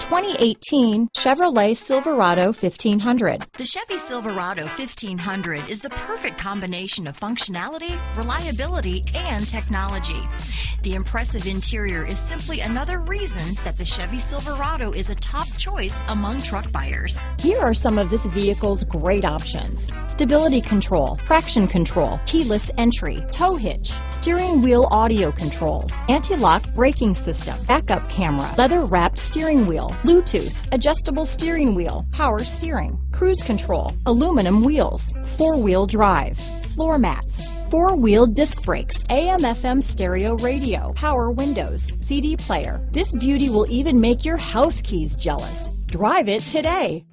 2018 Chevrolet Silverado 1500. The Chevy Silverado 1500 is the perfect combination of functionality, reliability, and technology. The impressive interior is simply another reason that the Chevy Silverado is a top choice among truck buyers. Here are some of this vehicle's great options: stability control, traction control, keyless entry, tow hitch, steering wheel audio controls, anti-lock braking system, backup camera, leather-wrapped steering wheel, Bluetooth, adjustable steering wheel, power steering, cruise control, aluminum wheels, four-wheel drive, floor mats, four-wheel disc brakes, AM/FM stereo radio, power windows, CD player. This beauty will even make your house keys jealous. Drive it today.